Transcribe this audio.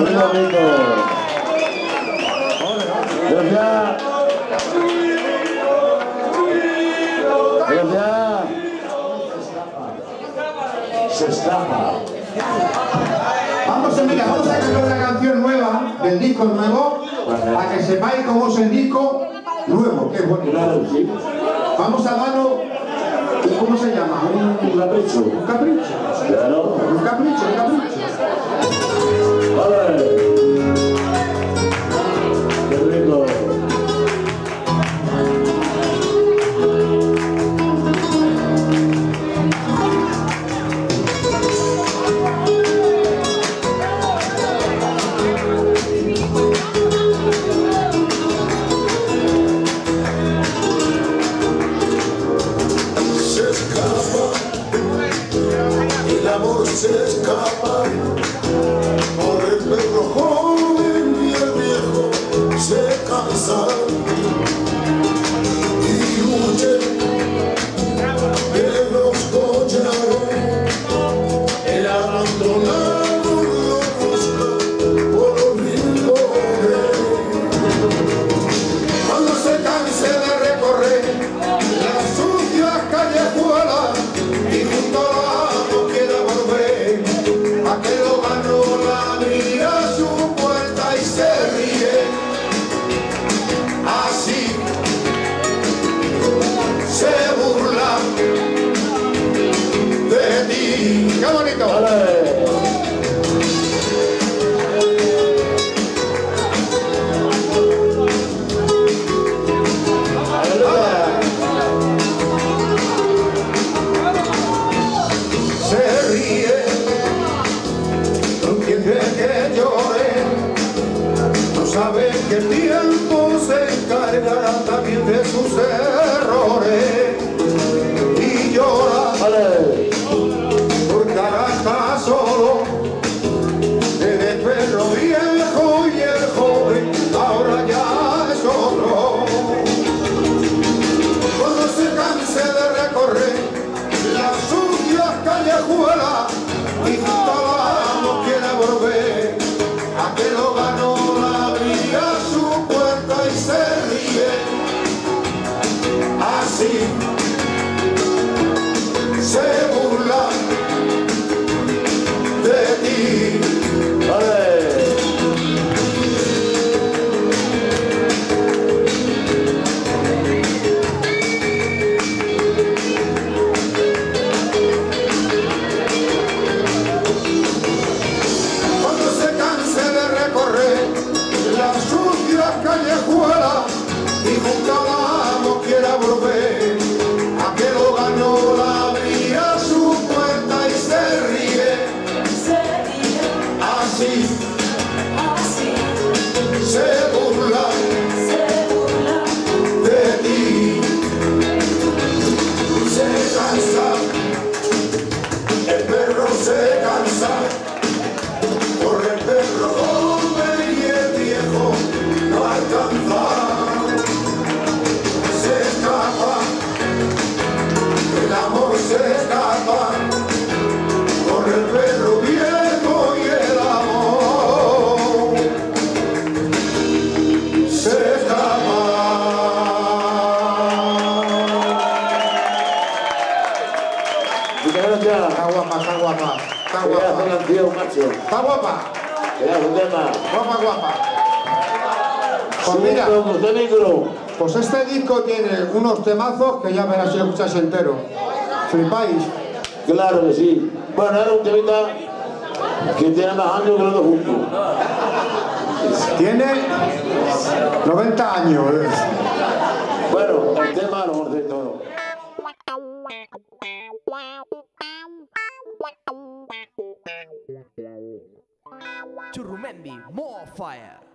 muy bonito. Buenos días. Buenos días. Se escapa. Vamos, amigas, vamos a escuchar una canción nueva del disco nuevo para que sepáis cómo es el disco nuevo, que es bueno. Vamos a darlo. ¿Cómo se llama? Un capricho. Un capricho. Claro. Un capricho, un capricho. Vale. Qué rico. Se escapa por el perro joven y el viejo se cansa y huye de los collares. El abandonado lo busca por los rincones. Cuando se canse de recorrer las sucias callejuelas y junto a aquel humano abrirá su puerta y se ríe. Así se burla de ti. ¡Qué bonito! ¡Vale! Sabe que el tiempo se encargará también de sus errores y llora, porque ahora está solo desde el perro viejo y el joven ahora ya es otro. Cuando se canse de recorrer las sucias callejuelas y junto no quiera volver a que lo ganó. Se burla de ti. Cuando se canse de recorrer las sucias callejuelas y nunca más no quiera volver, a que lo ganó la está guapa. Guapa, guapa. Pues mira, pues este disco tiene unos temazos que ya verás si lo escuchas entero. ¿Flipáis? Claro que sí. Bueno, era un temita que tiene más años que los dos juntos. Tiene 90 años. Bueno, el tema lo hemos de todo. Churrumendi, more fire.